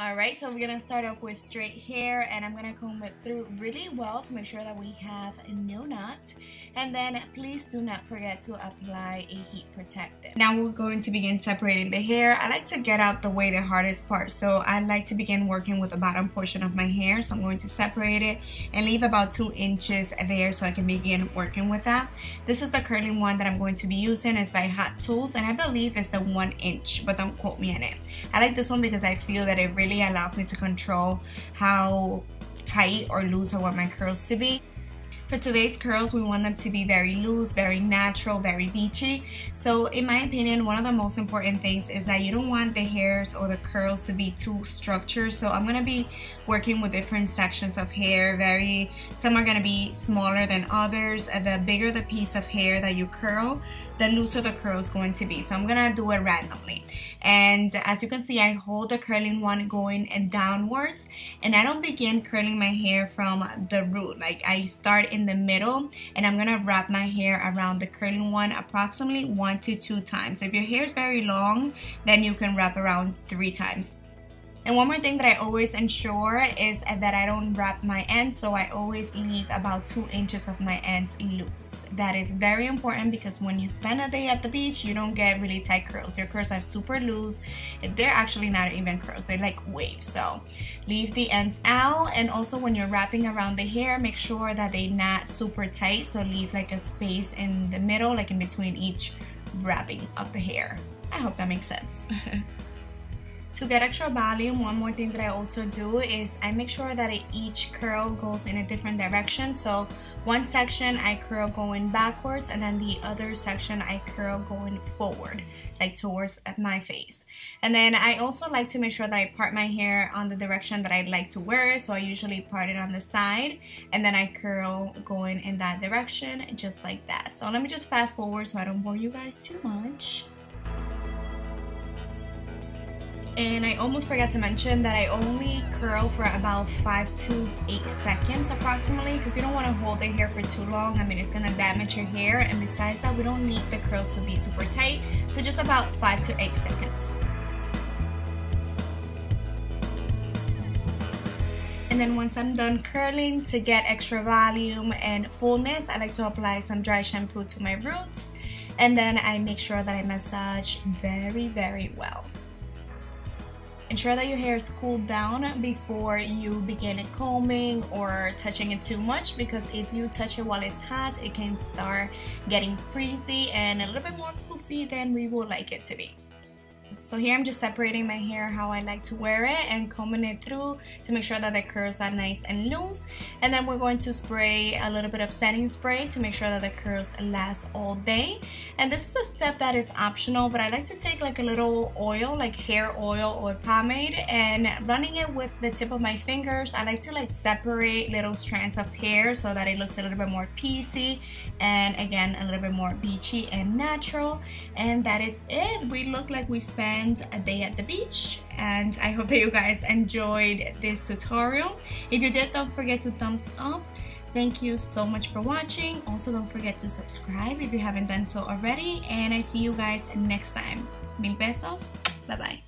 Alright, so we're gonna start up with straight hair, and I'm gonna comb it through really well to make sure that we have no knots. And then please do not forget to apply a heat protectant. Now we're going to begin separating the hair. I like to get out the way the hardest part, so I like to begin working with the bottom portion of my hair. So I'm going to separate it and leave about 2 inches there so I can begin working with that. This is the curling one that I'm going to be using. It's by Hot Tools, and I believe it's the 1 inch, but don't quote me on it. I like this one because I feel that it really allows me to control how tight or loose I want my curls to be. For today's curls, we want them to be very loose, very natural, very beachy. So in my opinion, one of the most important things is that you don't want the hairs or the curls to be too structured. So I'm going to be working with different sections of hair. Some are going to be smaller than others. The bigger the piece of hair that you curl, the looser the curl is going to be. So I'm going to do it randomly. And as you can see, I hold the curling one going and downwards, and I don't begin curling my hair from the root. Like, I start in the middle, and I'm gonna wrap my hair around the curling one approximately 1 to 2 times. If your hair is very long, then you can wrap around 3 times. And one more thing that I always ensure is that I don't wrap my ends, so I always leave about 2 inches of my ends loose. That is very important because when you spend a day at the beach, you don't get really tight curls. Your curls are super loose. They're actually not even curls, they're like waves. So leave the ends out, and also when you're wrapping around the hair, make sure that they're not super tight. So leave like a space in the middle, like in between each wrapping of the hair. I hope that makes sense. To get extra volume, one more thing that I also do is I make sure that each curl goes in a different direction. So one section I curl going backwards, and then the other section I curl going forward, like towards my face. And then I also like to make sure that I part my hair on the direction that I like to wear it. So I usually part it on the side, and then I curl going in that direction, just like that. So let me just fast forward so I don't bore you guys too much. And I almost forgot to mention that I only curl for about 5 to 8 seconds approximately, because you don't want to hold the hair for too long. I mean, it's going to damage your hair, and besides that, we don't need the curls to be super tight, so just about 5 to 8 seconds. And then once I'm done curling, to get extra volume and fullness, I like to apply some dry shampoo to my roots, and then I make sure that I massage very, very well. Ensure that your hair is cooled down before you begin combing or touching it too much, because if you touch it while it's hot, it can start getting frizzy and a little bit more poofy than we would like it to be. So here I'm just separating my hair how I like to wear it and combing it through to make sure that the curls are nice and loose. And then we're going to spray a little bit of setting spray to make sure that the curls last all day. And this is a step that is optional, but I like to take like a little oil, like hair oil or pomade, and running it with the tip of my fingers. I like to like separate little strands of hair so that it looks a little bit more piecey, and again a little bit more beachy and natural. And that is it. We look like we spend a day at the beach, and I hope that you guys enjoyed this tutorial. If you did, don't forget to thumbs up. Thank you so much for watching. Also, don't forget to subscribe if you haven't done so already, and I see you guys next time. Mil besos, bye bye.